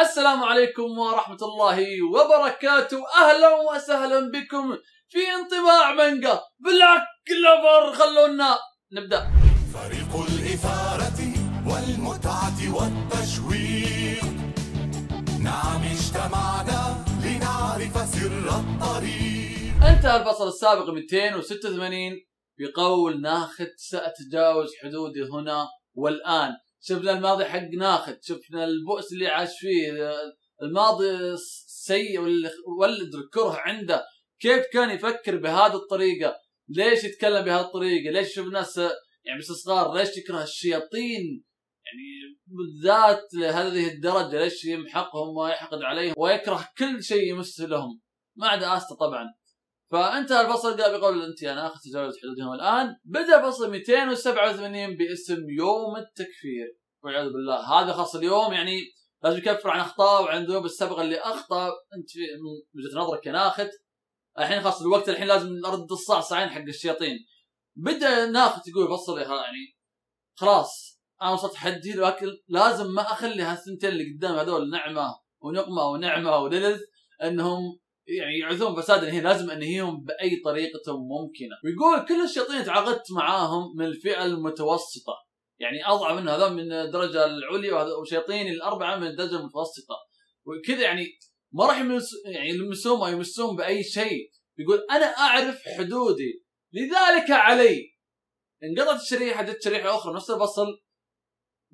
السلام عليكم ورحمة الله وبركاته، أهلا وسهلا بكم في انطباع مانجا بلاك كلوفر. خلونا نبدأ. فريق الإثارة والمتعة والتشويق، نعم اجتمعنا لنعرف سر الطريق. انتهى الفصل السابق 286 بقول ناخت سأتجاوز حدودي هنا والآن. شفنا الماضي حق ناخت، شفنا البؤس اللي عاش فيه، الماضي السيء واللي ولد الكره عنده، كيف كان يفكر بهذه الطريقه؟ ليش يتكلم بهذه الطريقه؟ ليش يشوف الناس يعني بس صغار؟ ليش يكره الشياطين يعني بالذات لهذه الدرجه؟ ليش يمحقهم ويحقد عليهم ويكره كل شيء يمس لهم ما عدا استا طبعا. فانتهى الفصل بقول انت يا ناخت تجاوز حدودهم الان. بدا فصل 287 باسم يوم التكفير والعياذ بالله. هذا خاص اليوم يعني لازم يكفر عن اخطاء وعن ذنوب السابقه اللي اخطا انت في وجهه نظرك يا ناخت. الحين خاص الوقت، الحين لازم نرد الصعصعين حق الشياطين. بدا ناخت يقول فصل يعني خلاص انا وصلت حدي، واكل لازم ما اخلي هالثنتين اللي قدام هذول نعمه ونقمه ونعمه وليلث انهم يعني يعذون فسادا هنا، لازم انهيهم باي طريقه ممكنه. ويقول كل الشياطين تعاقدت معاهم من الفئه المتوسطه، يعني اضعف من هذول من الدرجه العليا وشياطين الاربعه من الدرجه المتوسطه، وكذا يعني ما راح يعني يلمسون او يمسون باي شيء. يقول انا اعرف حدودي لذلك علي. انقطعت الشريحه، جت شريحه اخرى نفس الفصل.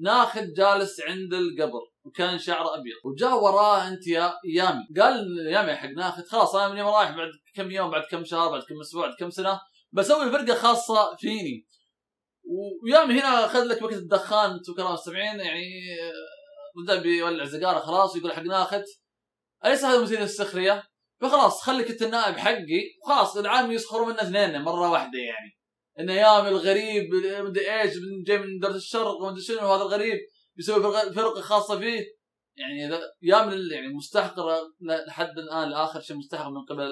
ناخت جالس عند القبر وكان شعره ابيض، وجاء وراه انت يا يامي. قال يامي حق ناخت خلاص انا من يوم رايح بعد كم يوم بعد كم شهر بعد كم اسبوع بعد كم سنه بسوي فرقه خاصه فيني. ويامي هنا اخذ لك وقت الدخان انتم كرام السبعين، يعني بدا بيولع سيجاره خلاص. يقول حق ناخت اليس هذا مثير للسخريه؟ فخلاص خليك انت النائب حقي وخلاص العام يسخروا منا اثنين مره واحده، يعني انه يامي الغريب مدري ايش جاي من درجه الشرق ومدري شنو، وهذا الغريب بيسوي فرقه خاصه فيه. يعني يامل يعني مستحقر لحد الان لاخر شيء مستحقر من قبل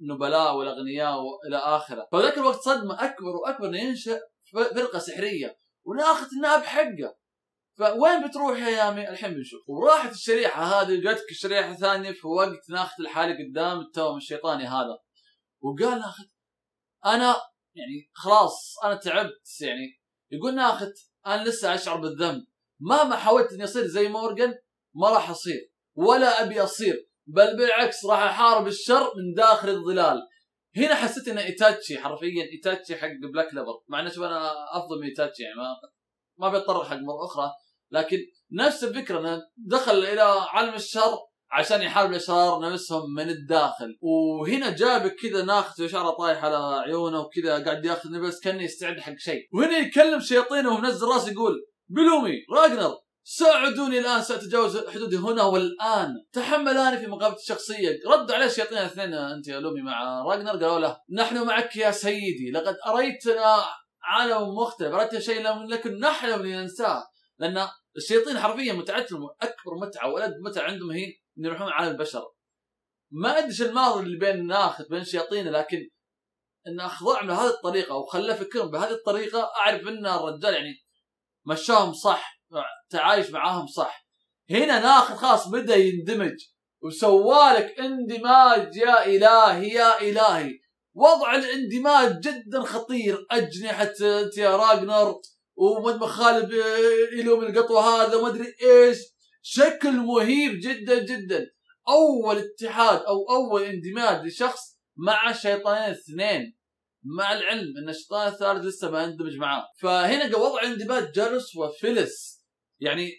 النبلاء والاغنياء والى اخره. فذاك الوقت صدمه اكبر واكبر انه ينشا فرقه سحريه وناخت النائب حقه. فوين بتروح يا يامي؟ الحين بنشوف. وراحت الشريحه هذه جاتك الشريحه الثانيه في وقت ناخت الحالي قدام التوأم الشيطاني هذا. وقال ناخت انا يعني خلاص انا تعبت. يعني يقول ناخت انا لسه اشعر بالذنب، مهما حاولت اني اصير زي مورغان ما راح اصير ولا ابي اصير، بل بالعكس راح احارب الشر من داخل الظلال. هنا حسيت ان ايتاتشي حرفيا ايتاتشي حق بلاك كلوفر، مع ان انا افضل من ايتاتشي يعني ما بيضطر حق مره اخرى، لكن نفس الفكره انه دخل الى عالم الشر عشان يحارب الاشرار نفسهم من الداخل. وهنا جابك كذا ناخت وشعره طايح على عيونه وكذا قاعد ياخذ نفس كانه يستعد حق شيء. وهنا يكلم شياطينه ومنزل راسه يقول بلومي راجنر ساعدوني الان، ساتجاوز حدودي هنا والان، تحملاني في مقابله الشخصيه. رد عليه الشياطين الاثنين انت يا لومي مع راجنر، قالوا له نحن معك يا سيدي، لقد اريتنا عالم مختلف، اريتنا شيء لم نكن نحلم لننساه. لان الشياطين حرفيا متعتهم اكبر متعه والد متعه عندهم هي إن يروحون عالم البشر. ما ادري الماضي اللي بين ناخت بين شياطينه، لكن ان اخضعهم بهذه الطريقه وخلاه يفكرهم بهذه الطريقه اعرف ان الرجال يعني مشاهم صح، تعايش معاهم صح. هنا ناخت خلاص بدا يندمج وسوالك اندماج. يا الهي يا الهي، وضع الاندماج جدا خطير. اجنحه انت يا راجنر ومدمخ خالب يلوم القطوه هذا وما ادري ايش، شكل مهيب جدا جدا. اول اتحاد او اول اندماج لشخص مع شيطانين اثنين، مع العلم ان الشيطان الثالث لسه ما اندمج معاه. فهنا وضع اندماج جلس وفلس، يعني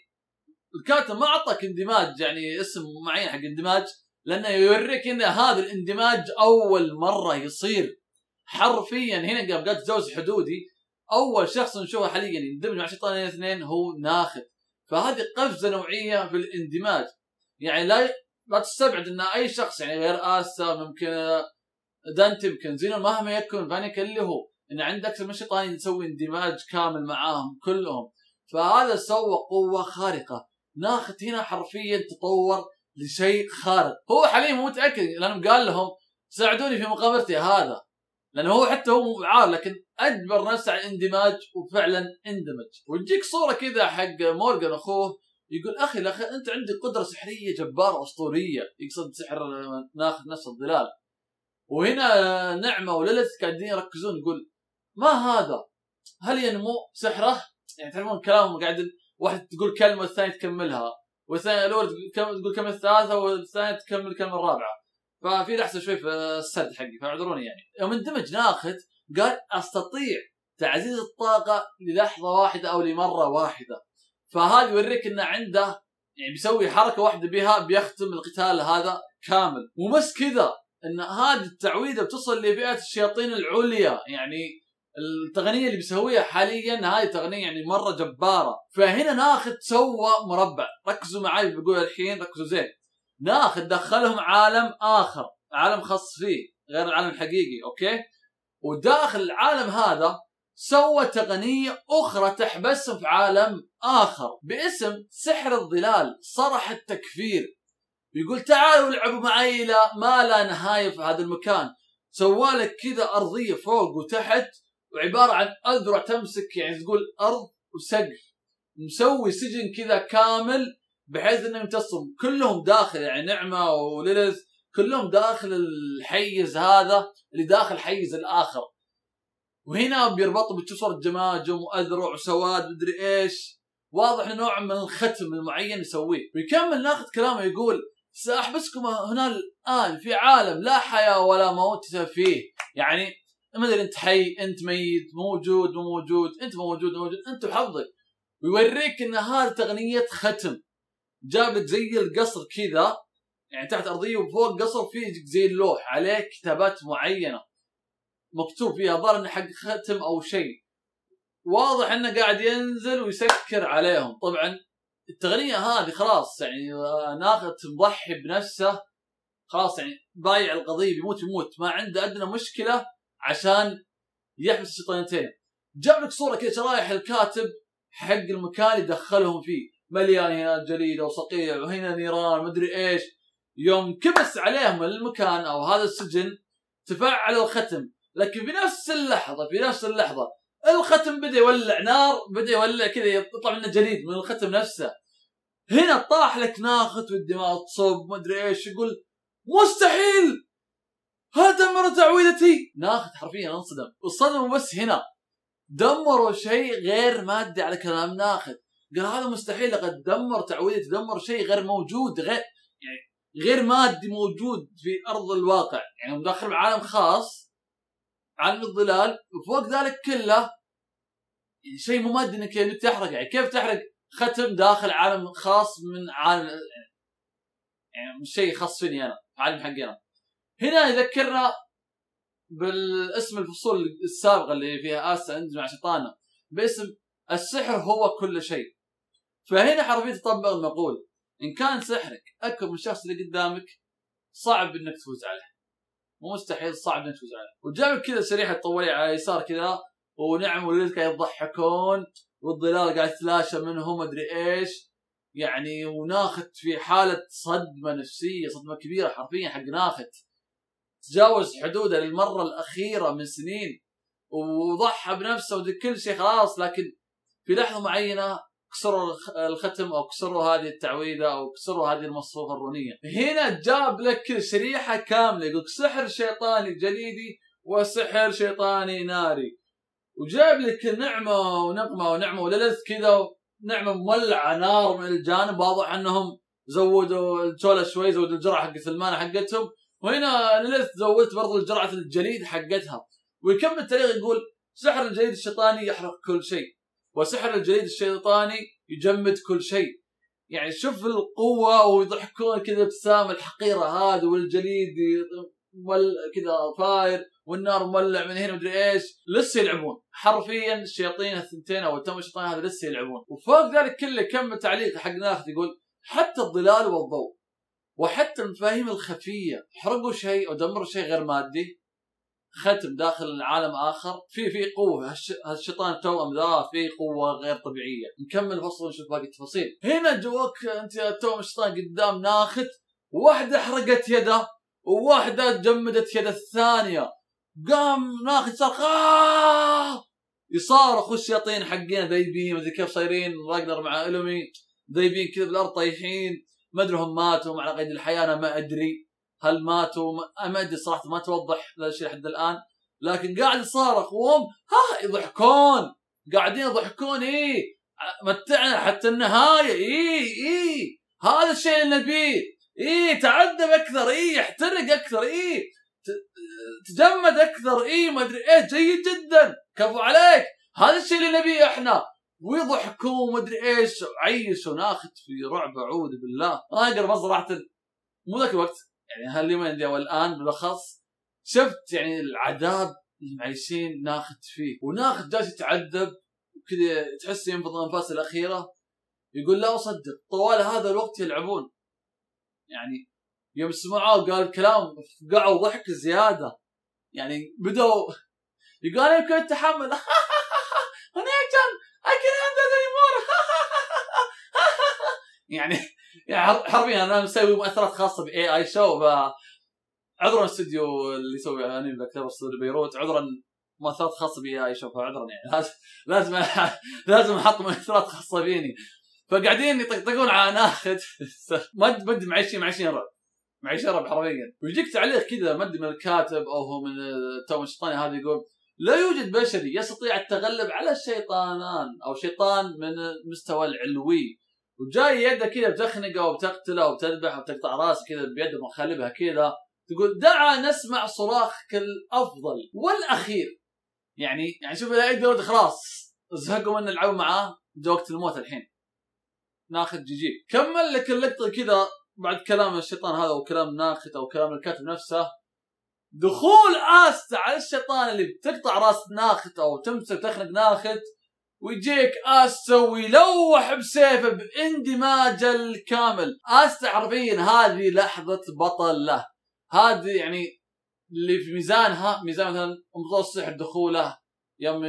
الكاتب ما اعطاك اندماج يعني اسم معين حق اندماج، لانه يوريك ان هذا الاندماج اول مره يصير حرفيا. هنا قام تجاوز حدودي، اول شخص نشوفه حاليا يندمج مع شيطانين اثنين هو ناخت. فهذه قفزه نوعيه في الاندماج، يعني لا تستبعد ان اي شخص يعني غير استا ممكن دانتي ممكن زينو مهما يكن فانيك اللي هو ان عندك اكثر من شيطان يسوي اندماج كامل معاهم كلهم. فهذا سوى قوه خارقه. ناخت هنا حرفيا تطور لشيء خارق. هو حاليا مو متاكد لانه قال لهم ساعدوني في مقابلتي هذا، لانه هو حتى هو عار لكن اجبر نفسه على الاندماج وفعلا اندمج. وتجيك صوره كذا حق مورغان اخوه يقول اخي انت عندك قدره سحريه جباره اسطوريه، يقصد سحر ناخذ نفس الظلال. وهنا نعمه وليلث قاعدين يركزون، يقول ما هذا؟ هل ينمو سحره؟ يعني تعرفون كلامهم قاعد واحد تقول كلمه والثانيه تكملها، والثانيه الاولى تقول كلمه الثالثه والثانيه تكمل الكلمه الرابعه. ففي لحظه شوي في السرد حقي فاعذروني يعني. يوم اندمج ناخت قال استطيع تعزيز الطاقه للحظه واحده او لمره واحده. فهذا يوريك انه عنده يعني بيسوي حركه واحده بها بيختم القتال هذا كامل. ومو بس كذا، ان هذه التعويذه بتصل لفئه الشياطين العليا، يعني التقنيه اللي بيسويها حاليا هاي تقنيه يعني مره جباره. فهنا ناخذ سوى مربع، ركزوا معي بقول الحين ركزوا زين. ناخذ دخلهم عالم اخر، عالم خاص فيه غير العالم الحقيقي، اوكي؟ وداخل العالم هذا سوى تقنية أخرى تحبسهم في عالم آخر باسم سحر الظلال، صرح التكفير. يقول تعالوا العبوا معي إلى ما لا نهاية في هذا المكان. سوالك كذا أرضية فوق وتحت، وعبارة عن أذرع تمسك يعني تقول أرض وسقف، مسوي سجن كذا كامل بحيث أنهم يمتصهم كلهم داخل، يعني نعمة وليلث كلهم داخل الحيز هذا اللي داخل حيز الآخر. وهنا بيربطوا بتصور جماجم واذرع وسواد مدري ايش، واضح نوع من الختم معين يسويه. ويكمل ناخذ كلامه يقول ساحبسكم هنا الان في عالم لا حياه ولا موت فيه، يعني ما ادري انت حي انت ميت، موجود وموجود، انت موجود وموجود، انت وحظك. ويوريك ان هذه تقنيه ختم، جابت زي القصر كذا يعني تحت ارضيه وفوق قصر فيه زي اللوح عليه كتابات معينه مكتوب فيها ظهر انه حق ختم او شيء، واضح انه قاعد ينزل ويسكر عليهم. طبعا التقنيه هذه خلاص يعني ناقه مضحي بنفسه، خلاص يعني بايع القضيه بيموت يموت، ما عنده ادنى مشكله عشان يحبس الشيطانتين. جاب لك صوره كذا شرايح الكاتب حق المكان اللي دخلهم فيه، مليان هنا جليده وصقيع وهنا نيران مدري ايش. يوم كبس عليهم المكان او هذا السجن تفعل الختم، لكن في نفس اللحظة الختم بدأ يولع نار، بدأ يولع كذا يطلع منه جليد من الختم نفسه. هنا طاح لك ناخت والدماء تصب ما ادري ايش، يقول مستحيل هذا مرة تعويذتي. ناخت حرفيا انصدم، والصدمة بس هنا دمروا شيء غير مادي على كلام ناخت، قال هذا مستحيل، لقد دمر تعويذتي، دمر شيء غير موجود، غير مادي موجود في ارض الواقع، يعني مداخل بعالم خاص عالم الظلال، وفوق ذلك كله يعني شيء مو مادي انك يعني تحرق، يعني كيف تحرق ختم داخل عالم خاص من عالم يعني مش شيء خاص فيني انا، عالم حقي انا. هنا يذكرنا بالاسم الفصول السابقه اللي فيها آستا انزل مع شيطاننا باسم السحر هو كل شيء. فهنا حرفيا تطبق المقول، ان كان سحرك اكبر من الشخص اللي قدامك صعب انك تفوز عليه، مستحيل، صعب انك تفوز عليه. وجابك كذا سريحه طولي على اليسار كذا، ونعم وليلث قاعد يضحكون والظلال قاعد تلاشى منهم ادري ايش يعني. وناخت في حاله صدمه نفسيه، صدمه كبيره حرفيا حق ناخت، تجاوز حدوده للمره الاخيره من سنين وضحى بنفسه وكل شيء خلاص، لكن في لحظه معينه كسروا الختم او كسروا هذه التعويذه او كسروا هذه المصفوفه الرونيه. هنا جاب لك شريحه كامله، يقولك سحر شيطاني جليدي وسحر شيطاني ناري، وجاب لك نعمه ونقمه ونعمه وليلث كذا، نعمه مولعه نار من الجانب، واضح انهم زودوا التولة شوي، زودوا الجرعه حقت المانا حقتهم، وهنا ليلث زودت برضه الجرعه الجليد حقتها. ويكمل التاريخ يقول سحر الجليد الشيطاني يحرق كل شيء، وسحر الجليد الشيطاني يجمد كل شيء. يعني شوف القوة، ويضحكون كذا ابتسامة الحقيرة هذا، والجليد كذا فاير والنار مولع من هنا مدري ايش، لسه يلعبون حرفيا الشياطين الثنتين او التم الشيطان هذا لسه يلعبون. وفوق ذلك كله كم تعليق حق ناخت يقول حتى الظلال والضوء وحتى المفاهيم الخفية حرقوا شيء ودمروا شيء غير مادي، ختم داخل عالم اخر في قوه، هالشيطان توأم ذا في قوه غير طبيعيه. نكمل فصل ونشوف باقي التفاصيل. هنا جوك انت يا توأم الشيطان قدام ناخت، واحده حرقت يده وواحده جمدت يد الثانيه، قام ناخت صار يصارخ، والشياطين حقين ذيبين وذي كيف صايرين راجنر مع الومي ذايبين كذا بالارض طايحين، ما ادري هم ماتوا على قيد الحياه، انا ما ادري هل ماتوا ما ادري صراحه، ما توضح هذا الشيء لحد الان، لكن قاعد يصارخ وهم ها يضحكون، قاعدين يضحكون ايه متعنا حتى النهايه، ايه هذا الشيء اللي نبيه، ايه تعذب اكثر، ايه يحترق اكثر، ايه تجمد اكثر، ايه ما ادري ايه، جيد جدا كفو عليك، هذا الشيء اللي نبيه احنا، ويضحكوا وما ادري ايش، عيشوا ناخت في رعب اعوذ بالله. انا اقرب صراحه مو ذاك الوقت يعني هاليومين ذي والان بالاخص شفت يعني العذاب اللي عايشين ناخت فيه، وناخت جالس يتعذب وكذا تحس ينفض الانفاس الاخيره، يقول لا اصدق طوال هذا الوقت يلعبون، يعني يوم سمعوه قال كلام قعوا ضحك زياده، يعني بدوا يقول انا يمكن اتحمل انا يعني حرفيا انا مسوي مؤثرات خاصه باي اي شو، عذرا استوديو اللي يسوي اغاني بلاك كلوفر استوديو بيروت، عذرا مؤثرات خاصه باي اي شو، فعذرا يعني لازم احط مؤثرات خاصه فيني، فقاعدين يطقطقون على ناخذ مد معيشين رعب، معيشين رعب حرفيا، ويجيك تعليق كذا مد من الكاتب او هو من التوم الشيطاني هذا يقول لا يوجد بشري يستطيع التغلب على الشيطانان او شيطان من المستوى العلوي، وجاي يده كذا بتخنقه وبتقتله وبتذبحه وبتقطع راسه كذا بيده مخلبها كذا، تقول دعا نسمع صراخك الافضل والاخير، يعني شوف الى اي درجه خلاص زهقوا من العب معاه، جا وقت الموت الحين ناخذ جيجي. كمل لك اللقطه كذا بعد كلام الشيطان هذا وكلام ناخت او كلام الكاتب نفسه، دخول آستا على الشيطان اللي بتقطع راس ناخت او تمسك تخنق ناخت، ويجيك آستا ويلوح بسيفه باندماج الكامل. آستا حرفيا هذه لحظه بطل له، هذه يعني اللي في ميزانها ميزان مثلا متوسط دخوله، يوم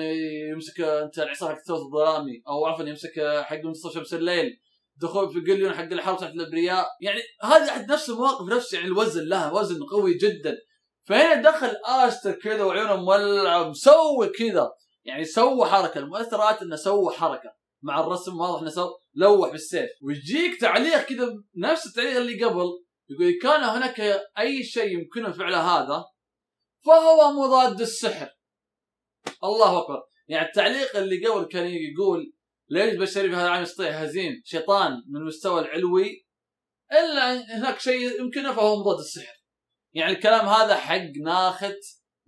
يمسك انت الحصار حق الثوث الظلامي او عفوا يمسك حق منتصف شمس الليل، دخول في قليون حق الحرب تحت الابرياء، يعني هذه احد نفس المواقف نفس يعني الوزن لها وزن قوي جدا. فهنا دخل آستا كذا وعيونه مولعه مسوي كذا، يعني سوى حركه، المؤثرات انه سوى حركه مع الرسم واضح انه سوى لوح بالسيف. ويجيك تعليق كذا نفس التعليق اللي قبل، يقول كان هناك اي شيء يمكنه فعله هذا فهو مضاد السحر. الله اكبر، يعني التعليق اللي قبل كان يقول لا يوجد بشري في هذا العالم يستطيع هزيم شيطان من المستوى العلوي الا هناك شيء يمكنه فهو مضاد السحر، يعني الكلام هذا حق ناخت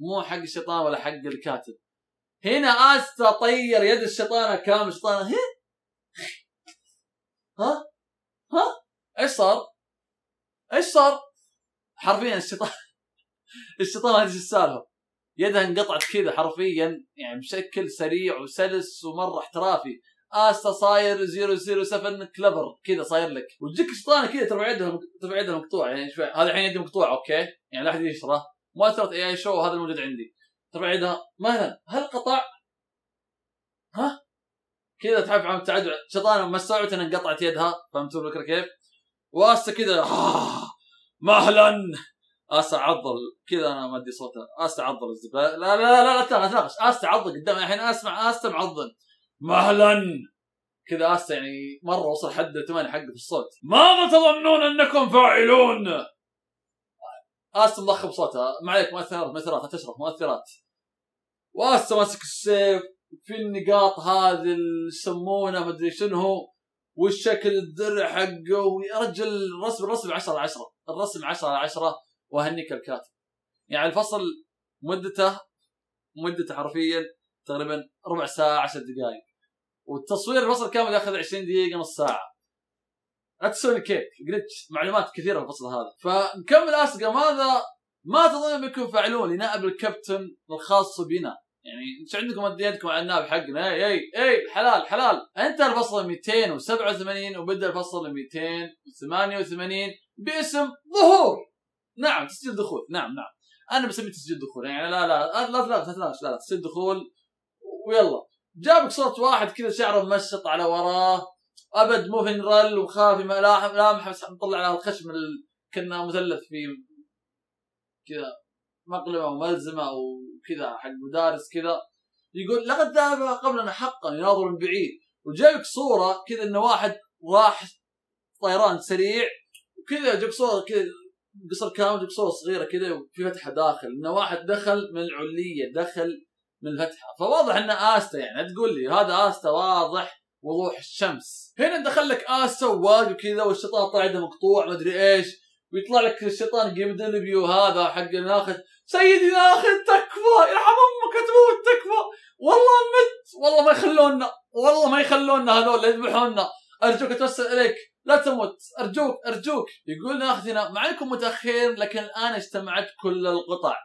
مو حق الشيطان ولا حق الكاتب. هنا آستا طير يد الشيطانه كامل، الشيطانه ها ايش صار؟ حرفيا الشيطان هذه السالفه، يدها انقطعت كذا حرفيا، يعني بشكل سريع وسلس ومره احترافي. آستا صاير 007 كلبر كذا صاير لك، وتجيك الشيطانه كذا ترفع يدها مقطوعه، يعني شوي هذا الحين يدي مقطوعه اوكي، يعني لا احد يشره مؤثرة اي شو هذا الموجود عندي، ترفع يدها مثلا هل قطع؟ ها؟ كذا تعرف عم تعدل شيطانه ما استوعبت ان انقطعت يدها، فهمتوا الفكره كيف؟ وآستا كذا مهلا، آستا عضل كذا، انا ما ادري صوته، آستا عضل الزباله، لا لا لا لا تناقش، آستا عضل قدامي الحين، اسمع آستا معضل مهلا كذا، آستا يعني مره وصل حد 8 حقه في الصوت، ماذا تظنون انكم فاعلون؟ آستا مضخم صوتها، ما عليك مؤثرات تشرف مؤثرات، وآستا ماسك السيف في النقاط هذه اللي يسمونه ما ادري شنو هو، والشكل الذرع حقه، يا رجل الرسم 10/10، الرسم 10/10، وهنيك الكاتب. يعني الفصل مدته حرفيا تقريبا ربع ساعه 10 دقائق، والتصوير الفصل كامل ياخذ 20 دقيقه نص ساعه. لا تسوي كيف جلتش، معلومات كثيره في الفصل هذا. فنكمل اسقى ماذا ما تظن بكم فاعلون لنائب الكابتن الخاص بنا، يعني انتوا عندكم قد يدكم على النائب حقنا، اي حلال، انت الفصل 287 وبدا الفصل 288 باسم ظهور، نعم تسجيل دخول، نعم انا بسميه تسجيل دخول، يعني لا تسجيل دخول، ويلا جابك صوت واحد كذا شعره ممشط على وراه ابد مو فنرل وخافي ملامح، بس مطلع على الخشم كنا مثلث في كذا مقلمه وملزمه وكذا حق مدارس كذا، يقول لقد ذهب قبلنا حقا يناظر من بعيد، وجايبك صوره كذا انه واحد واحد طيران سريع وكذا جاب صورة كذا قصر كامل، جاب صورة صغيرة كذا وفي فتحة داخل، إنه واحد دخل من العلية دخل من الفتحة، فواضح إنه آستا يعني تقول لي هذا آستا واضح وضوح الشمس. هنا دخل لك آستا وواقف كذا والشيطان طلع عنده مقطوع ما أدري إيش، ويطلع لك الشيطان جيمي ديليفو هذا حق ناخذ، سيدي ناخذ تكفى يرحم أمك تموت تكفى، والله مت، والله ما يخلونا، والله ما يخلونا هذول يذبحونا، أرجوك أتوسل إليك لا تموت، أرجوك أرجوك. يقول ناخذنا مع أنكم متأخرين لكن الآن اجتمعت كل القطع.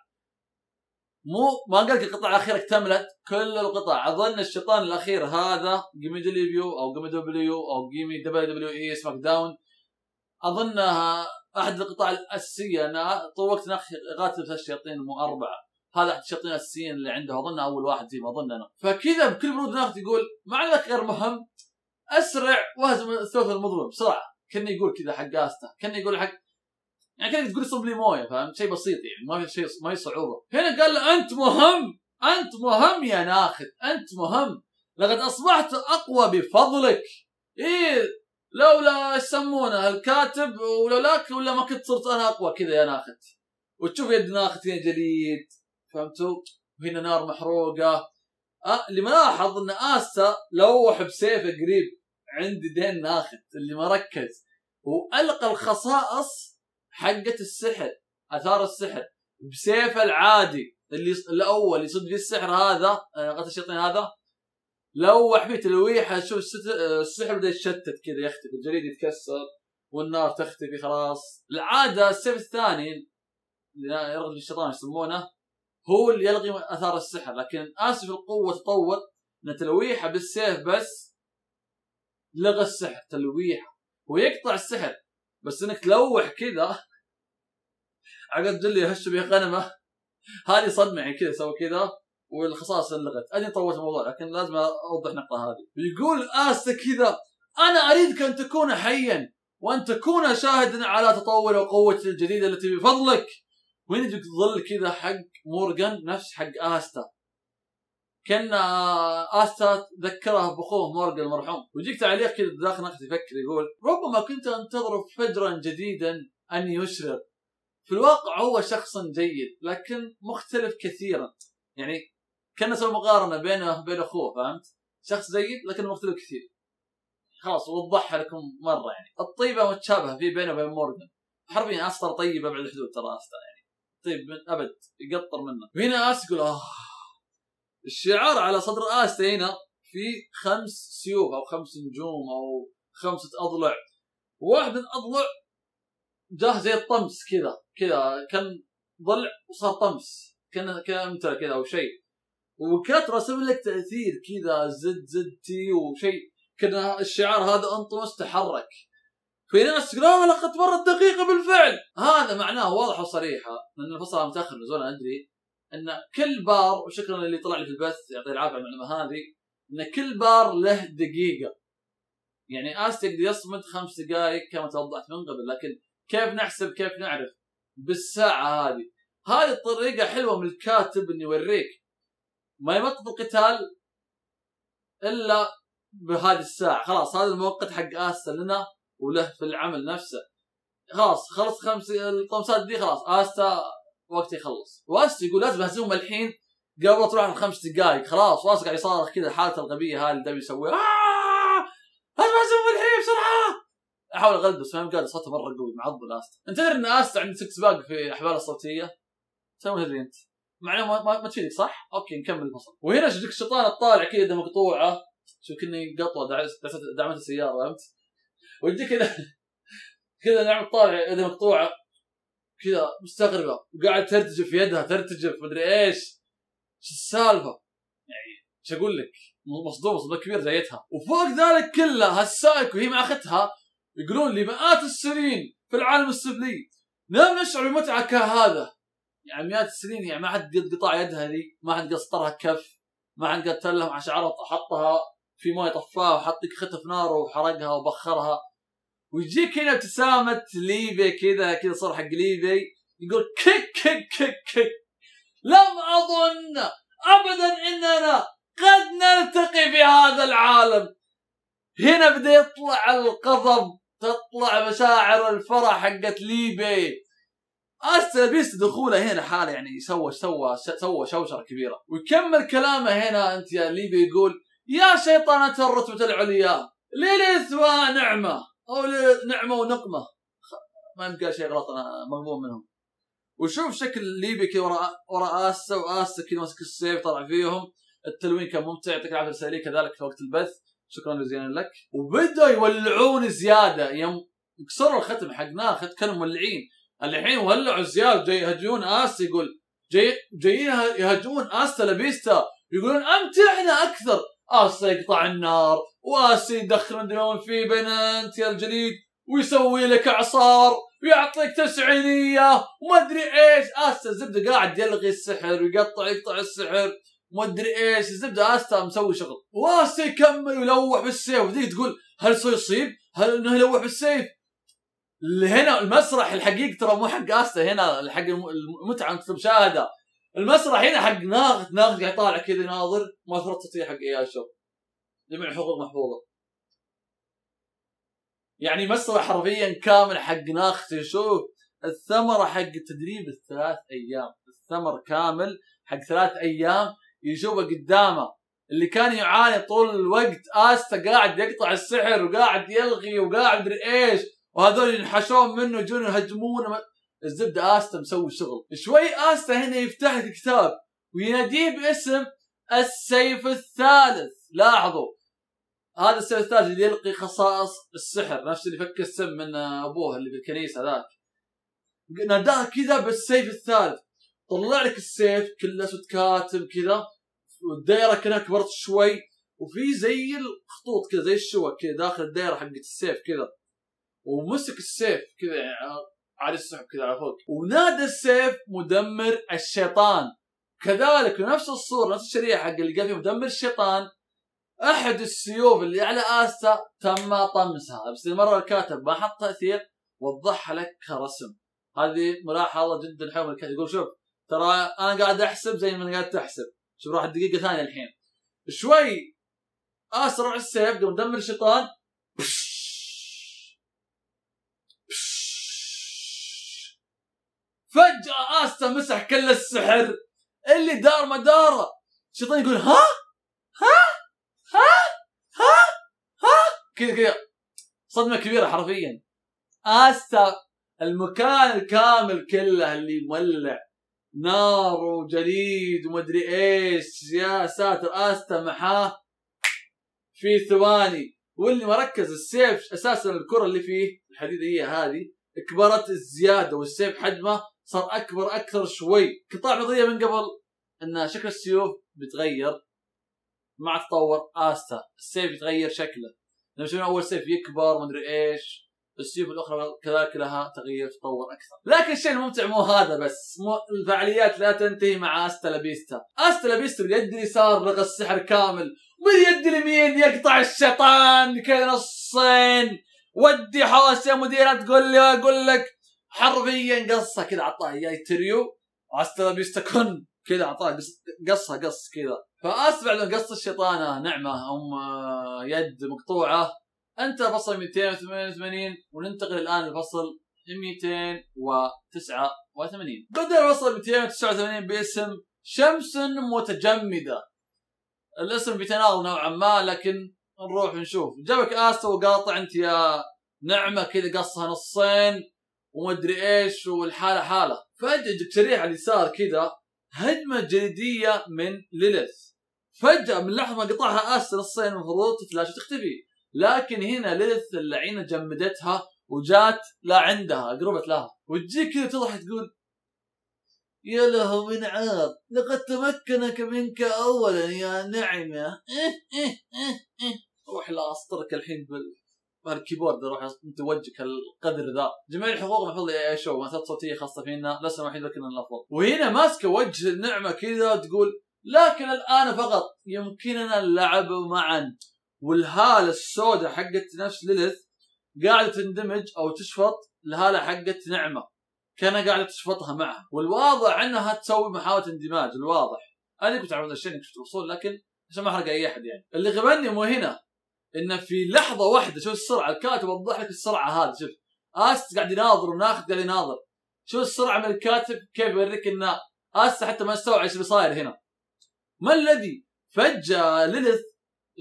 مو ما قالك القطع الأخيرة اكتملت، كل القطع. أظن الشيطان الأخير هذا جيمي ديليفو أو جيمي دبليو أو جيمي دبليو إي سماك داون، أظنها أحد القطع الأساسية. أنا طول وقت ناخذ قاتل الشياطين مو أربعة، هذا أحد الشياطين الأساسيين اللي عنده، أظنه أول واحد زي ما أظن أنا. فكذا بكل برود ناخذ يقول ما عليك غير مهم، أسرع واهزم الثوث المظلم بسرعة، كأنه يقول كذا حق آستا، كأنه يقول حق يعني كأنك تقول صب لي مويه، فاهم؟ شيء بسيط يعني ما في شيء، ما في صعوبة. هنا قال له أنت مهم، أنت مهم يا ناخذ، أنت مهم، لقد أصبحت أقوى بفضلك. إيه لولا يسمونه الكاتب ولولاك ولا ما كنت صرت أنا أقوى كذا يا ناخذ. وتشوف يد ناخذ هنا جليد، فهمتوا؟ وهنا نار محروقة. اللي ملاحظ ان آستا لوح بسيفه قريب عند دين ناخذ اللي ما ركز، والقى الخصائص حقت السحر، اثار السحر بسيفه العادي اللي الاول يصد فيه السحر هذا قتل الشيطان هذا، لوح فيه تلويحه شوف السحر بدا يتشتت كذا يختفي، الجليد يتكسر والنار تختفي خلاص. العاده السيف الثاني اللي يرغب الشيطان يسمونه هو اللي يلغي اثار السحر، لكن اسف القوه تطور ان تلويحه بالسيف بس لغى السحر، تلويحه ويقطع السحر، بس انك تلوح كذا عقد دلي هش بها غنمه هذه صدمه يعني كذا سوى كذا والخصائص انلغت. انا طولت الموضوع لكن لازم اوضح النقطه هذه. يقول اسف كذا انا اريدك ان تكون حيا وان تكون شاهدا على تطور وقوه الجديده التي بفضلك. وين يجيك ظل كذا حق مورغان نفس حق آستا، كان آستا ذكرها بأخوه مورغان المرحوم. ويجيك تعليق كذا داخل نقد يفكر يقول ربما كنت أنتظر فجرا جديدا أن يشرق، في الواقع هو شخص جيد لكن مختلف كثيرا، يعني كان سوى مقارنة بينه وبين أخوه، فهمت؟ شخص جيد لكن مختلف كثير. خلاص وضحها لكم مرة، يعني الطيبة متشابهة في بينه وبين مورغان، حرفيا آستا طيبة بعد الحدود ترى آستا يعني. طيب من أبد يقطر منه. وهنا آستا يقول الشعار على صدر آستا هنا في 5 سيوف أو 5 نجوم أو 5 أضلع، واحد من الأضلع جاه زي الطمس كذا كذا، كان ضلع وصار طمس كان كذا أو شيء، وكانت رسم لك تأثير كذا زد زد تي وشيء، كان الشعار هذا انطمس تحرك. في ناس تقول لقد مرت دقيقة بالفعل، هذا معناه واضح وصريحة لأن الفصل متأخر نزول. أنا أدري أن كل بار، وشكرا اللي طلع لي في البث يعطيه العافية على المعلومة هذه، أن كل بار له دقيقة، يعني آستا يقدر يصمد 5 دقائق كما توضحت من قبل، لكن كيف نحسب كيف نعرف بالساعة هذه؟ هذه الطريقة حلوة من الكاتب إنه يوريك ما يمطط القتال إلا بهذه الساعة، خلاص هذا المؤقت حق آستا لنا وله في العمل نفسه. خلاص خلص 5 الطمسات دي، خلاص آستا وقت يخلص. وآستا يقول لازم اهزمهم الحين قبل تروح 5 دقائق، خلاص واثق على يصارخ كذا حالته الغبيه هاي اللي دائما يسويها، لازم اهزمهم الحين بسرعه. احاول اغلبه بس ما قادر، صوته مره قوي معضل آستا. انت تدري ان آستا عنده 6 باق في احباله الصوتيه؟ ما تدري انت، معلومه ما تفيدك صح؟ اوكي نكمل الفصل. وهنا شفت الشيطان الطالع كذا يده مقطوعه، شوف كنا قطوه دعمت السياره، فهمت؟ ويجي كذا كذا نعم طالع يده مقطوعه كذا مستغربه وقاعد ترتجف في يدها، ترتجف مدري ايش، شو السالفه؟ يعني شو اقول لك؟ مصدومه صدمه كبيره جايتها. وفوق ذلك كله هالسايكو وهي مع اختها يقولون لمئات السنين في العالم السفلي لم نشعر بمتعه كهذا، يعني مئات السنين، يعني ما حد قد قطع يدها ذي، ما حد قصرها كف، ما حد قد تلم على شعرها حطها في مويه طفاها وحط ختها في ناره وحرقها وبخرها. ويجيك هنا ابتسامة ليبي كذا كذا صار حق ليبي يقول كيك كيك كيك كيك، لم أظن أبدا أننا قد نلتقي في هذا العالم، هنا بدا يطلع الغضب، تطلع مشاعر الفرح حقت ليبي. أستا بيست دخوله هنا حاله يعني سوى شوشره كبيره. ويكمل كلامه هنا انت يا ليبي يقول: يا شيطانة الرتبة العليا ليلث ونعمة، او نعمة ونقمة، ما يمكن شيء غلط انا مغموم منهم. وشوف شكل ليبي كذا وراء آسة، وآسة كذا ماسك السيف طلع فيهم. التلوين كان ممتع، يعطيك العافية الرسالية كذلك في وقت البث، شكرا جزيلا لك. وبدأوا يولعون زيادة، يكسروا الختم حق ناخت، كانوا مولعين. الحين ولعوا زيادة، جاي يهجون آسة، يقول جايين يهجون آسة لبيستا، يقولون أمتعنا أكثر. آسة يقطع النار، وآسة يدخلون دموع فيه بين أنت يا الجليد، ويسوي لك إعصار ويعطيك تسعينية وما أدري إيش. آسة الزبدة قاعد يلغي السحر ويقطع السحر وما أدري إيش. الزبدة آسة مسوي شغل، وآسة يكمل ويلوح بالسيف، وذي تقول هل سيصيب؟ هل إنه يلوح بالسيف؟ هنا المسرح الحقيقي ترى مو حق آسة، هنا حق المتعة وأنت المشاهدة. المسرح هنا حق ناخت قاعد طالع كذا ناظر، ما ثرت تطيح حق إياشو، جميع الحقوق محفوظة. يعني مسرح حرفيا كامل حق ناخت. شوف الثمرة حق التدريب الثلاث أيام، الثمر كامل حق 3 أيام يشوفه قدامه. اللي كان يعاني طول الوقت آستا قاعد يقطع السحر وقاعد يلغي وقاعد مدري ايش، وهذول ينحشون منه يجون يهجمونه. الزبدة آستا مسوي شغل. شوي آستا هنا يفتح الكتاب ويناديه باسم السيف الثالث. لاحظوا هذا السيف الثالث اللي يلقي خصائص السحر، نفس اللي فك السم من ابوه اللي في الكنيسه ذاك، ناداه كذا بالسيف الثالث. طلع لك السيف كله اسود كاتم كذا، والدائره كانها كبرت شوي، وفي زي الخطوط كذا زي الشوك كذا داخل الدائره حقت السيف كذا. ومسك السيف كذا على السحب كذا على فوق، ونادى السيف مدمر الشيطان. كذلك نفس الصوره نفس الشريحه حق اللي قال فيه مدمر الشيطان، احد السيوف اللي على آسة تم طمسها، بس المره الكاتب ما حط تاثير، وضحها لك كرسم. هذه ملاحظه جدا حلوه الكاتب، يقول شوف ترى انا قاعد احسب زي ما انا قاعد تحسب، شوف راح دقيقه ثانيه الحين. شوي اسرع السيف قام مدمر الشيطان، فجاه آسة مسح كل السحر اللي دار ما داره. الشيطان يقول ها ها ها ها ها كذا كذا، صدمة كبيرة حرفيا. آستا المكان الكامل كله اللي مولع نار وجليد ومدري ايش، يا ساتر. آستا محاه في ثواني، واللي مركز السيف اساسا الكرة اللي فيه الحديدية هذه كبرت الزيادة، والسيف حجمه صار اكبر اكثر شوي. قطاع نظرية من قبل ان شكل السيوف بيتغير مع تطور آستا، السيف يتغير شكله، لما شفنا اول سيف يكبر مدري ايش، السيوف الاخرى كذلك لها تغير تطور اكثر. لكن الشيء الممتع مو هذا بس، الفعاليات لا تنتهي مع آستا لابيستا. آستا لابيستا باليد اليسار لغى السحر كامل، وباليد اليمين يقطع الشيطان كذا نصين. ودي حوس يا مدير تقول لي اقول لك، حرفيا قصه كذا عطاه اياه تريو، آستا لابيستا كن كذا عطاه قصها قص كذا. فأسبع لهم قص الشيطانة نعمة هم يد مقطوعة. انت فصل 288، وننتقل الآن لفصل 289. بدأ الفصل 289 باسم شمس متجمدة. الاسم بيتناغم نوعا ما، لكن نروح نشوف. جابك آسة وقاطع انت يا نعمة كذا قصها نصين ومدري ايش، والحالة حالة. فجأة شريحة على اليسار كذا هجمة جليدية من ليلث. فجأة من لحظة ما قطعها آسة نصين المفروض تتلاشى وتختفي، لكن هنا ليلث اللعينة جمدتها وجات لا عندها، قربت لها وتجيك كذا تضحك تقول يا له من عار، لقد تمكنك منك أولا يا نعمة. روح لأسطرك الحين بالكيبورد، روح أنت وجهك القدر ذا. جميع الحقوق محفوظة يا شو، مسات صوتية خاصة فينا، لسنا الوحيد لكن نلفظ. وهنا ماسكة وجه النعمة كذا تقول لكن الآن فقط يمكننا اللعب معا. والهالة السوداء حقت نفس ليلث قاعدة تندمج أو تشفط الهالة حقت نعمة، كانها قاعدة تشفطها معها، والواضح أنها تسوي محاولة اندماج. الواضح أنا كنت أعرف هذا الشيء، كنت شفت الوصول لكن عشان ما أحرق أي أحد يعني. اللي غبني مو هنا، انه في لحظه واحده، شوف السرعه، الكاتب وضح لك السرعه هذه. شوف است قاعد يناظر وناخذ قاعد يناظر، شوف السرعه من الكاتب كيف يوريك ان است حتى ما استوعب ايش بيصاير هنا. ما الذي فجأة ليليث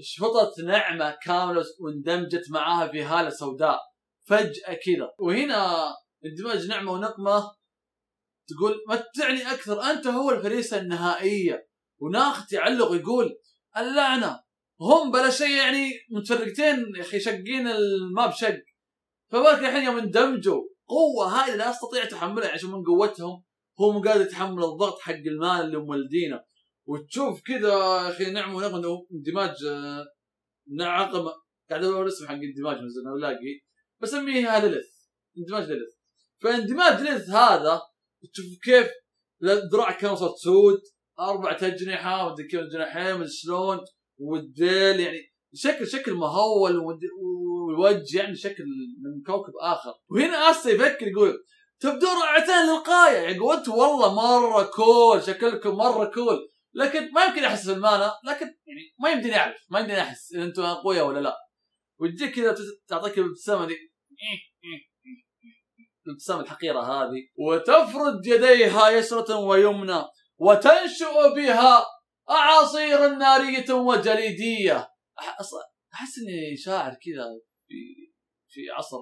شفطت نعمه كامله واندمجت معاها في هاله سوداء فجأة كذا، وهنا اندماج نعمه ونقمه تقول متعني اكثر، انت هو الفريسه النهائيه. وناخت يعلق ويقول اللعنه هم بلا شيء يعني متفرقتين يا اخي شقين الماب شق، فبالك الحين يوم اندمجوا قوه هذه لا استطيع تحملها عشان من قوتهم هو مو قادر يتحمل الضغط حق المال اللي مولدينه. وتشوف كذا يا اخي نعمه ونقمه اندماج نعقم، قاعد اقول اسم حق اندماج ما الاقي بسميها ليليث، اندماج ليليث. فاندماج ليليث هذا تشوف كيف الذراع كانت صارت سود، اربع اجنحه ومدري كيف جناحين ومدري شلون، والديل يعني شكل مهول، والوجه يعني شكل من كوكب اخر. وهنا استا يفكر يقول تبدو رائعتين للغايه، يعني قوته والله مره كول، شكلكم مره كول، لكن ما يمكن احس بالمانا، لكن يعني ما يمديني اعرف، ما يمديني احس ان انتم اقوياء ولا لا. وتجيك كذا تعطيك الابتسامه دي، الابتسامه الحقيره هذه، وتفرد يديها يسرة ويمنى وتنشئ بها اعاصير ناريه وجليديه. احس اني شاعر كذا في عصر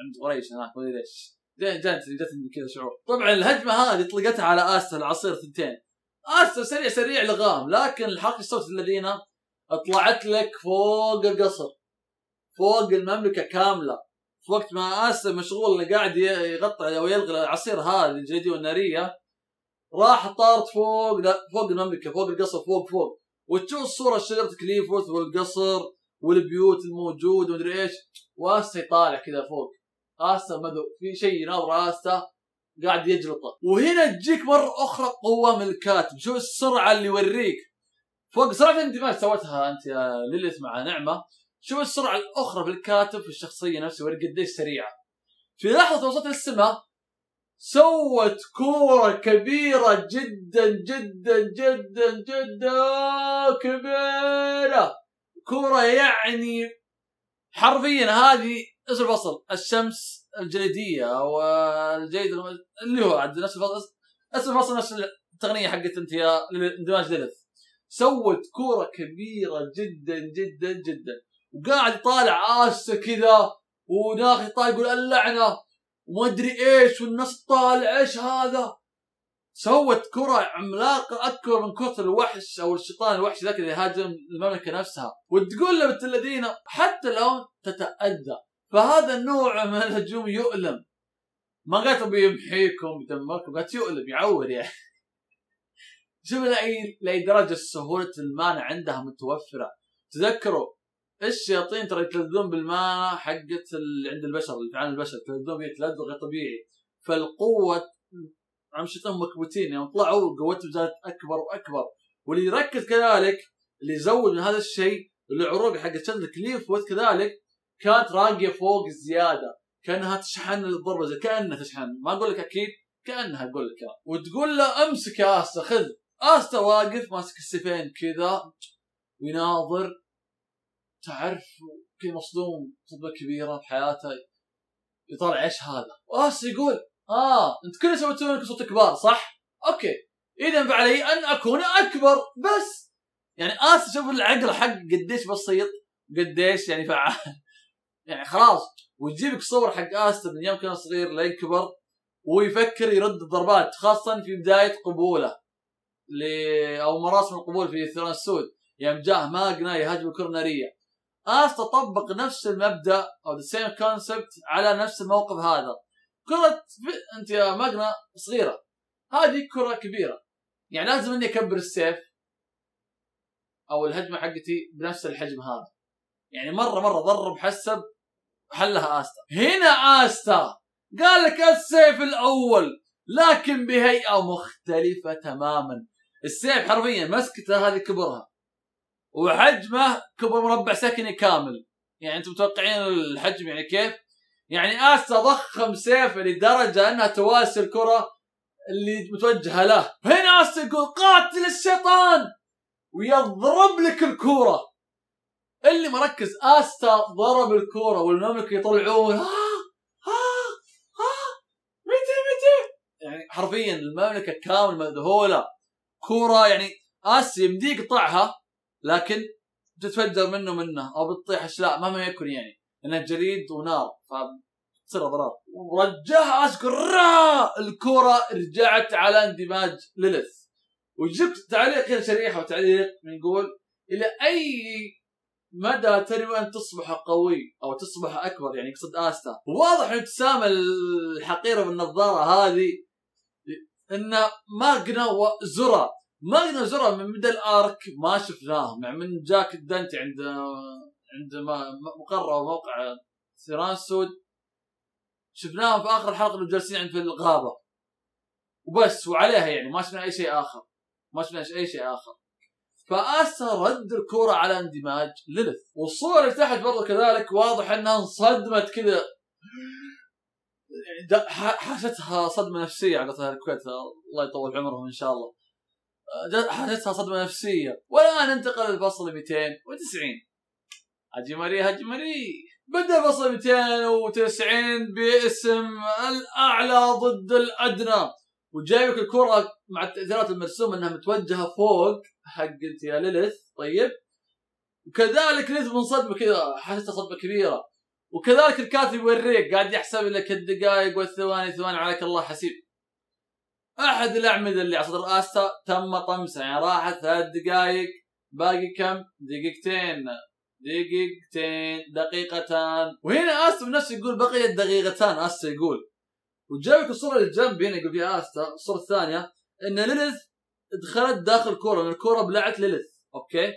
عند قريش هناك، ما ادري ليش جاتني كذا شعور. طبعا الهجمه هذه طلقتها على استا العصير ثنتين، استا سريع سريع لغام، لكن الحق الصوت الذين طلعت لك فوق القصر فوق المملكه كامله. في وقت ما استا مشغول قاعد يغطي او يلغي العصير هذا الجليديه والناريه، راح طارت فوق المملكه، فوق القصر، فوق. وتشوف الصوره شجره كليفورث والقصر والبيوت الموجوده ومدري ايش، واستا يطالع كذا فوق. استا في شيء يناظر استا قاعد يجلطه. وهنا تجيك مره اخرى قوه من الكاتب، شوف السرعه اللي يوريك فوق سرعه الاندماج سوتها انت يا ليليث مع نعمه. شوف السرعه الاخرى في الكاتب في الشخصيه نفسها ويوريك قديش سريعه. في لحظه وصلت للسماء سوت كورة كبيرة جدا جدا جدا جدا كبيرة، كورة يعني حرفيا هذه ايش الفصل؟ الشمس الجليدية والجليد اللي هو عاد نفس الفصل، اسم الفصل نفس التقنية حقت انت يا اندماج ليليث. سوت كورة كبيرة جدا جدا جدا، وقاعد يطالع استا كذا وناخي طالع يقول اللعنة وما ادري ايش، والناس طالع ايش هذا؟ سوت كره عملاقه اكبر من كره الوحش او الشيطان الوحش ذاك اللي هاجم المملكه نفسها، وتقول له بنت الذين حتى لو تتاذى. فهذا النوع من الهجوم يؤلم، ما قالت بيمحيكم بيدمركم، قالت يؤلم يعور يعني. شوف لاي درجه سهوله المانع عندها متوفره. تذكروا الشياطين ترى يتلذذون بالمانا حقت اللي عند البشر، اللي في عالم البشر يتلذذون بها تلذذ غير طبيعي. فالقوه عم شيطان مكبوتين، يوم يعني طلعوا قوتهم زادت اكبر واكبر. واللي يركز كذلك اللي يزود من هذا الشيء العروق حقت شجره كليفورث كذلك كانت راقيه فوق الزياده، كانها تشحن الضربه، زي كانها تشحن، ما اقول لك اكيد، كانها اقول لك. وتقول له امسك يا استا خذ. استا واقف ماسك السيفين كذا ويناظر، تعرف كي مصدوم صدمه كبيره بحياته، يطالع ايش هذا؟ واس يقول انت كل سويتوا انكم صرتوا كبار صح؟ اوكي، اذا فعلي ان اكون اكبر بس. يعني اس شوف العقل حق قديش بسيط، قديش يعني فعال، يعني خلاص. وتجيبك صور حق اس من يوم كان صغير لين كبر ويفكر يرد الضربات، خاصه في بدايه قبوله او مراسم القبول في الثيران السود، يوم جاه ماجنا يهاجم الكره الناريه. استا طبق نفس المبدا او ذا سيم كونسبت على نفس الموقف هذا. كره انت يا ماجنا صغيره، هذه كره كبيره، يعني لازم اني اكبر السيف او الهجمه حقتي بنفس الحجم هذا، يعني مره ضرب حسب حلها استا. هنا استا قال لك السيف الاول لكن بهيئه مختلفه تماما. السيف حرفيا مسكته هذه كبرها، وحجمه كبر مربع سكني كامل، يعني انتم متوقعين الحجم يعني كيف؟ يعني استا ضخم سيفه لدرجه انها تواسي الكره اللي متوجهه له. هنا استا يقول قاتل الشيطان ويضرب لك الكره. اللي مركز. استا ضرب الكوره والمملكه يطلعون متى يعني حرفيا المملكه كامل مذهوله. كوره يعني اس يمديك يقطعها لكن بتتفجر منه او بتطيح اشلاء مهما يكن، يعني انها جليد ونار فتصير اضرار. ورجعها اسكرا الكوره رجعت على اندماج ليليث. وجبت تعليق هنا شريحه وتعليق بنقول الى اي مدى ترى ان تصبح قوي او تصبح اكبر، يعني يقصد استا. واضح من ابتسامه الحقيره بالنظاره هذه ان ماجنا وزرا من بدا الارك ما شفناهم، يعني من جاك الدنت عند مقر وموقع سيران السود شفناهم في اخر الحلقه اللي جالسين عند في الغابه وبس، وعليها يعني ما شفنا اي شيء اخر فاستا رد الكرة على اندماج ليليث. والصورة اللي تحت برضه كذلك واضح انها انصدمت كذا، حاشتها صدمة نفسية على طاري الكويت الله يطول عمرهم ان شاء الله، حاشتها صدمة نفسية. والان انتقل لفصل 290. هجمري بدأ فصل 290 باسم الاعلى ضد الادنى، وجايبك الكرة مع التأثيرات المرسومة انها متوجهة فوق حقت يا ليليث. طيب وكذلك ليليث منصدمة كذا حاسة صدمة كبيرة، وكذلك الكاتب يوريك قاعد يحسب لك الدقائق والثواني عليك الله حسيب. احد الاعمدة اللي على صدر استا تم طمسها، يعني راحت 3 دقائق باقي كم؟ دقيقتان. وهنا استا بنفسه يقول بقيت دقيقتان استا يقول. وجابك الصورة اللي جنبي هنا يقول فيها استا الصورة الثانية ان ليليث دخلت داخل كرة، من الكرة بلعت ليليث، اوكي؟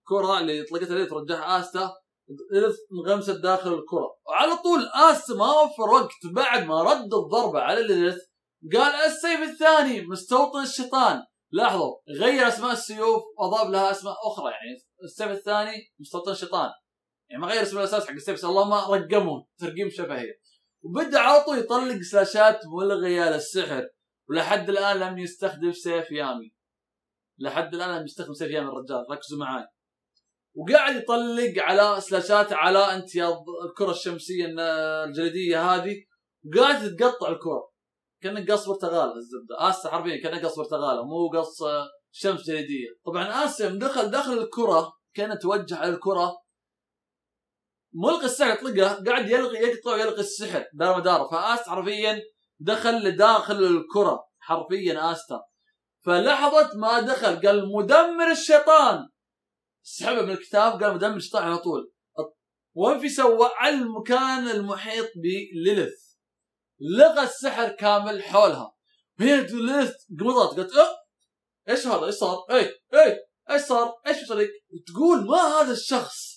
الكرة اللي طلقتها ليليث رجعها استا، ليليث انغمست داخل الكرة، وعلى طول استا ما وفر وقت بعد ما رد الضربة على ليليث قال السيف الثاني مستوطن الشيطان. لاحظوا غير اسماء السيوف واضاف لها اسماء اخرى، يعني السيف الثاني مستوطن الشيطان، يعني ما غير اسم الاساس حق السيف، اللهم رقمهم ترقيم شفهي. وبدا على طول يطلق سلاشات ملغيه للسحر، ولحد الان لم يستخدم سيف يامي. الرجال ركزوا معاي. وقاعد يطلق على سلاشات على انتياض الكره الشمسيه الجليديه هذه، وقاعد تتقطع الكره كانك قص برتغال. الزبده استا حرفيا كانك قص برتغاله مو قص شمس جليديه. طبعا استا دخل الكره كان توجه على الكره، ملقي السحر يطلقه قاعد يقطع ويلقي السحر دار مداره، فاستا حرفيا دخل لداخل الكرة حرفيا استا. فلحظة ما دخل قال مدمر الشيطان، سحبه من الكتاب قال مدمر الشيطان على طول، وانفسوا على المكان المحيط بليليث، لغى السحر كامل حولها. وهنا ليليث قمضت قالت ايش هذا؟ ايش صار؟ ايش صار؟ ايش في طريق؟ وتقول ما هذا الشخص؟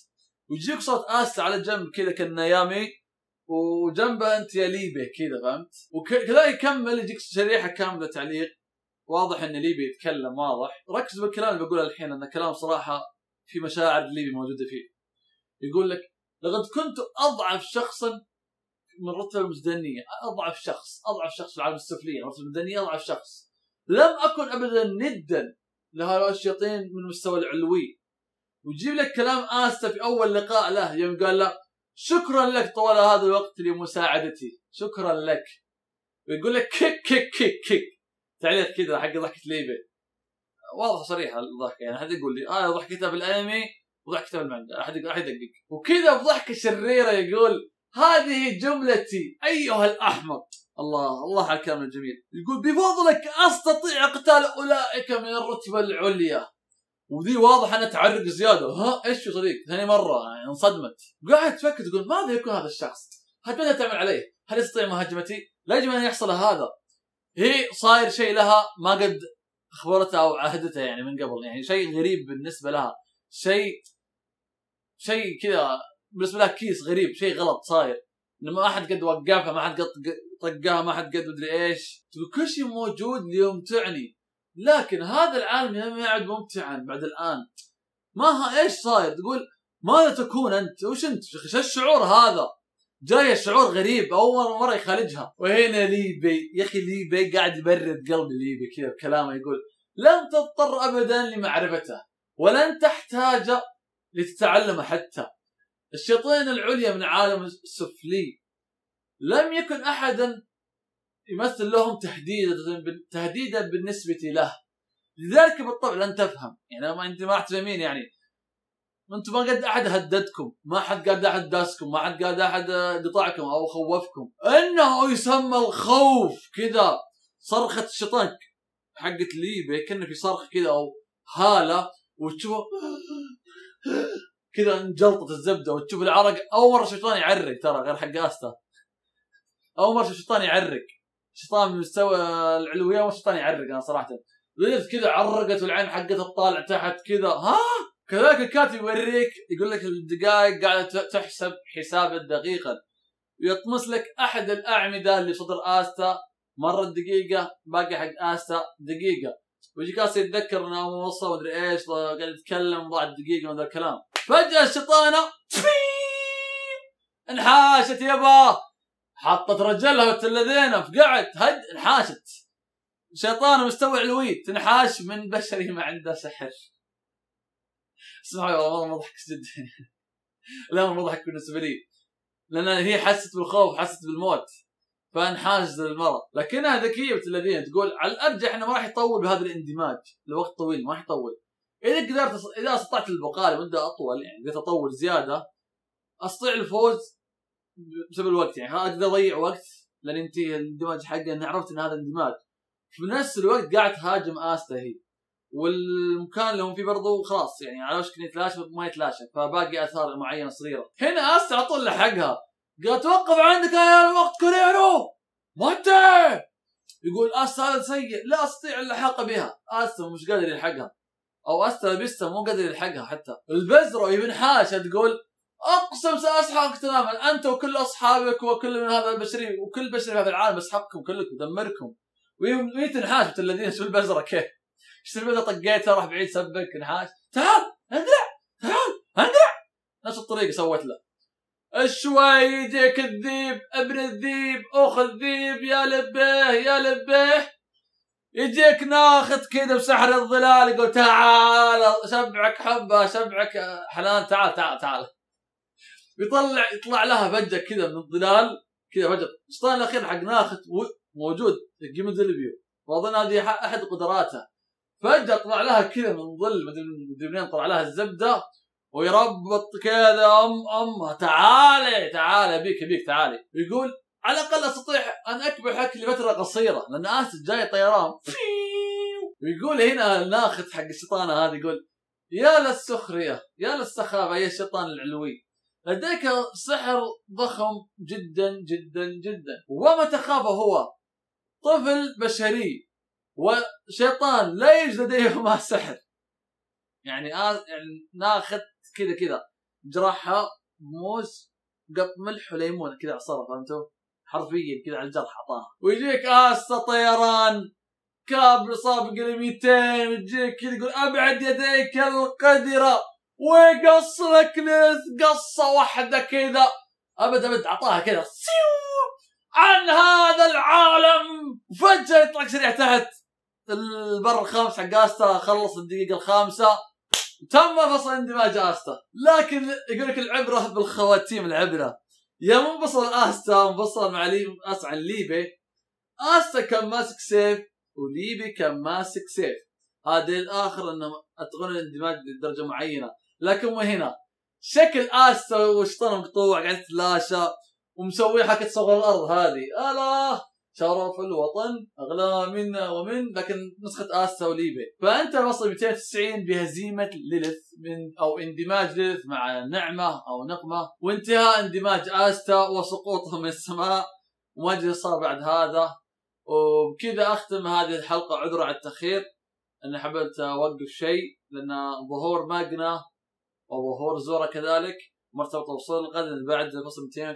ويجيك صوت استا على جنب كذا كأنه يامي وجنبها انت يا ليبي كذا، فهمت؟ وكذا يكمل يجيك شريحه كامله تعليق. واضح ان ليبي يتكلم، واضح ركز بالكلام اللي بقوله الحين لان كلام صراحه في مشاعر ليبي موجوده فيه. يقول لك لقد كنت اضعف شخصا من رتبه المزدنيه، اضعف شخص في العالم السفلي، رتبه المزدنيه اضعف شخص، لم اكن ابدا ندا لهؤلاء الشياطين من المستوى العلوي. ويجيب لك كلام استا في اول لقاء له يوم قال له شكرا لك طوال هذا الوقت لمساعدتي، شكرا لك. ويقول لك كيك كيك كيك كيك تعليق كذا حق ضحكه ليبي، واضحه صريحه الضحكه، يعني احد يقول لي انا ضحكتها بالانمي وضحكتها بالمانجا، احد يدقق. وكذا بضحكه شريره يقول هذه جملتي ايها الاحمق. الله على الكلام الجميل. يقول بفضلك استطيع قتال اولئك من الرتبه العليا. وذي واضح انها تعرق زياده، ايش في طريق؟ ثاني مره يعني انصدمت، قاعد تفكر تقول ماذا يكون هذا الشخص؟ هل ماذا تعمل عليه؟ هل يستطيع مهاجمتي؟ لا يجب ان يحصل هذا. هي صاير شيء لها ما قد اخبرتها او عهدتها يعني من قبل، يعني شيء غريب بالنسبه لها، شيء كذا بالنسبه لها كيس غريب، شيء غلط صاير، انه ما احد قد وقفها، ما احد قد طقها، ما احد قد مدري ايش. تقول كل شيء موجود ليمتعني، لكن هذا العالم لم يعد ممتعا بعد الان. ماها ايش صاير؟ تقول ماذا تكون انت؟ وش انت؟ ايش الشعور هذا؟ جايه شعور غريب اول مره يخالجها. وهنا ليبي يا اخي ليبي قاعد يبرد قلبي ليبي كذا بكلامه، يقول لم تضطر ابدا لمعرفته ولن تحتاج لتتعلمه. حتى الشياطين العليا من العالم السفلي لم يكن أحدا يمثل لهم تهديدا بالنسبة له، لذلك بالطبع لن تفهم. يعني ما أنت ما تفهمين، يعني أنتم ما قد أحد هددكم، ما حد قد أحد داسكم، ما حد قد أحد قطعكم أو خوفكم. إنه يسمى الخوف كذا، صرخة الشيطان حقت ليبي كأنه في صرخة كذا أو هالة، وتشوف كذا انجلطت الزبدة وتشوف العرق. أول شيطان يعرق ترى غير حق أستا، أول مرة الشيطان يعرق، شيطان من مستوى العلوية والشيطان يعرق. أنا صراحة ليلت كذا عرقت والعين حقتها تطالع تحت كذا. ها كذاك الكاتب يوريك يقول لك الدقائق قاعدة تحسب حسابا دقيقا، ويطمس لك أحد الأعمدة اللي صدر آستا مرة دقيقة، باقي حق آستا دقيقة، ويجيك آستا يتذكر إنه وصل ومدري إيش قاعد يتكلم بعد دقيقة من ذا الكلام. فجأة الشيطانة انحاشت يابا، حطت رجلها وتلذينا فقعت هد انحاشت. شيطانة مستوى علوي تنحاش من بشري ما عنده سحر. اسمعوا والله ما ضحك جدا. لا ما ضحك بالنسبة لي، لأن هي حست بالخوف، حست بالموت، فانحاز للمرض. لكنها ذكية بتلذين، تقول على الأرجح إنه ما راح يطول بهذا الاندماج لوقت طويل، ما راح يطول. إذا قدرت إذا استطعت البقاء لمدة أطول، يعني إذا تطول زيادة أستطيع الفوز بسبب الوقت، يعني اقدر اضيع وقت لان ينتهي الاندماج حقه، لان عرفت ان هذا اندماج. في نفس الوقت قاعد تهاجم آستا هي، والمكان اللي هم فيه برضه خلاص يعني على وشك يتلاشى ما يتلاشى، فباقي اثار معينه صغيره. هنا آستا على طول لحقها، قالت توقف عندك يا الوقت كوريرو ما انت. يقول آستا هذا سيء، لا استطيع اللحاق بها. آستا مش قادر يلحقها، او آستا لبسته مو قادر يلحقها. حتى البزرة ابن حاشة تقول اقسم ساسحقك تماما، انت وكل اصحابك وكل من هذا البشري وكل بشري في هذا العالم، اسحقكم كلكم ودمركم. وهي تنحاش الذين شو البزره كيف؟ ايش سويت؟ طقيتها راح بعيد سبك انحاش، تعال اندرع تعال اندرع، نفس الطريقه سوت له. شوي يجيك الذيب، ابن الذيب، اخ الذيب، يا لبيه يا لبيه. يجيك ناخت كذا بسحر الظلال، يقول تعال شبعك حبه شبعك حنان، تعال تعال تعال. يطلع لها فجأة كذا من الظلال كذا فجأة. الشيطان الأخير حق ناخت موجود جيمي ديليفو، واظن هذه أحد قدراته. فجأة طلع لها كذا من ظل مدري منين، طلع لها الزبدة ويربط كذا أمها، تعالي تعالي بيك بيك تعالي. يقول على الأقل أستطيع أن أكبر حكي لفترة قصيرة، لأن آسف جاي طيران. ويقول هنا الناخت حق الشيطانة هذه، يقول يا للسخرية يا للسخافة يا الشيطان العلوي، لديك سحر ضخم جدا جدا جدا، وما تخافه هو طفل بشري وشيطان لا يوجد لديهما سحر. يعني ناخذ كذا كذا جرحها بموس قط ملح وليمون كذا عصاره، فهمتوا؟ حرفيا كذا على الجرح اعطاها. ويجيك آستا طيران كابل سابق ل 200، ويجيك كذا يقول ابعد يديك القدره، ويقص لك قصه واحده كذا ابد اعطاها كذا عن هذا العالم. فجاه يطلع سريع تحت البر الخامس حق آستا، خلص الدقيقه الخامسه تم فصل اندماج آستا. لكن يقول لك العبره بالخواتيم، العبره يا منفصل آستا منفصل مع آستا عن ليبي. آستا كان ماسك سيف وليبي كان ماسك سيف، هذا الاخر انه اتقن الاندماج لدرجه معينه. لكن وهنا شكل آستا والشيطان مقطوع قاعد يتلاشى ومسوي حكة صغر الأرض هذه، ألا شرف الوطن أغلى منا ومن، لكن نسخة آستا وليبي. فأنت وصل 290 بهزيمة ليلث من أو اندماج ليلث مع نعمة أو نقمة، وانتهاء اندماج آستا وسقوطه من السماء، وما أدري صار بعد هذا. وبكذا أختم هذه الحلقة، عذرا على التأخير أنا حبيت أوقف شيء، لأن ظهور ماجنا وظهور زورا كذلك مرتبط بوصول الغد اللي بعد الفصل 290،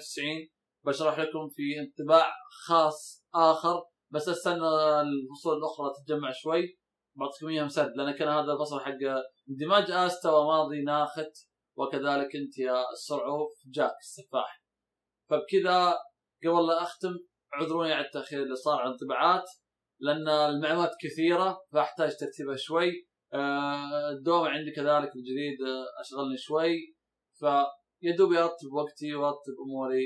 بشرح لكم في انطباع خاص آخر، بس استنى الفصول الأخرى تتجمع شوي بعطيكم إياها مسد، لأن كان هذا الفصل حق اندماج آستا وماضي ناخت، وكذلك أنت يا السرعوف جاك السفاح. فبكذا قبل لا أختم عذروني على التأخير اللي صار على الانطباعات، لأن المعلومات كثيرة فأحتاج ترتيبها شوي. الدور عندي كذلك الجديد اشغلني شوي، فيدوب ارتب وقتي وارتب اموري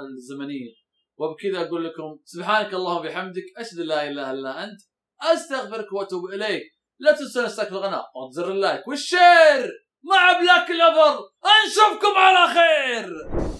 الزمنيه. وبكذا اقول لكم سبحانك اللهم وبحمدك، اشهد ان لا اله الا انت، استغفرك واتوب اليك. لا تنسون اشتراك القناه وزر اللايك والشير مع بلاك كلوفر. نشوفكم على خير.